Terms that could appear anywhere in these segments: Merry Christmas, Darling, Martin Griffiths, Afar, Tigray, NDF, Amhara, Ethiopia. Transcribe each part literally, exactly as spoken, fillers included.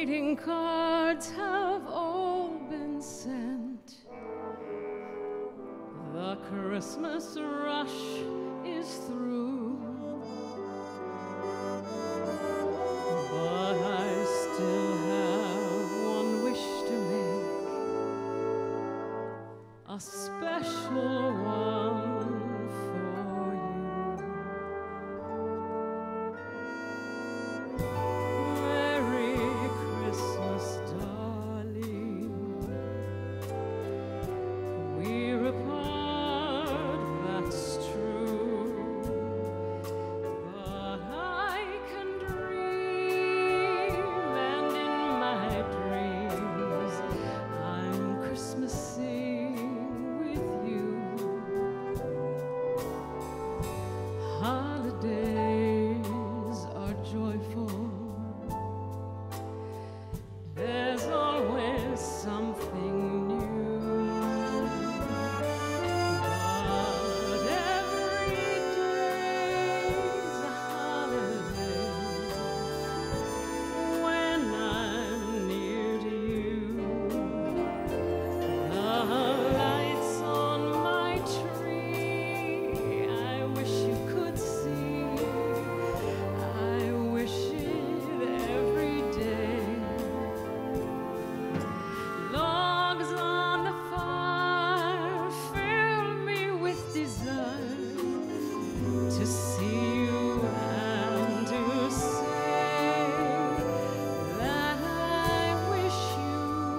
inviting cards have all been sent. The Christmas rush is through, but I still have one wish to make, a special one for you. Merry Christmas, darling. We're apart, that's true, but I can dream, and in my dreams I'm Christmasing with you. Holidays are joyful. There's always something new. But every day's a holiday when I'm near to you. The lights on my tree, I wish you could see. I wish it every day. Logs on the fire fill me with desire to see you and to say that I wish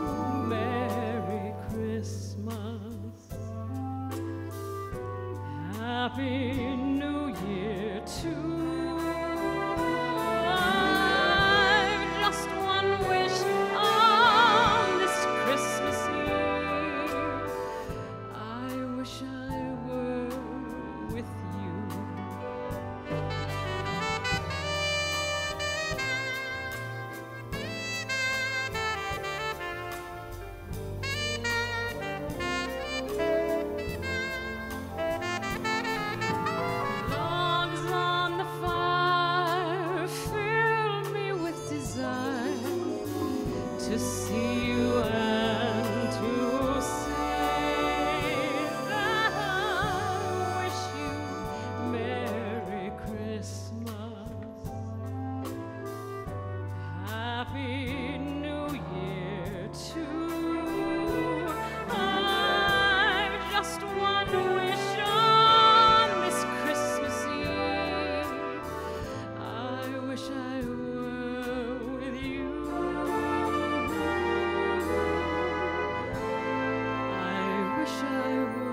you Merry Christmas, Happy New Year too. I've just one wish on this Christmas Eve. I wish I were with you. Logs on the fire fill me with desire to see you and to say that I wish you Merry Christmas, Happy New Year too. I've just one wish on this Christmas Eve. I wish I were with you. I wish I were with you.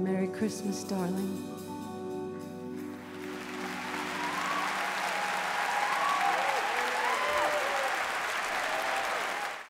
Merry Christmas, darling.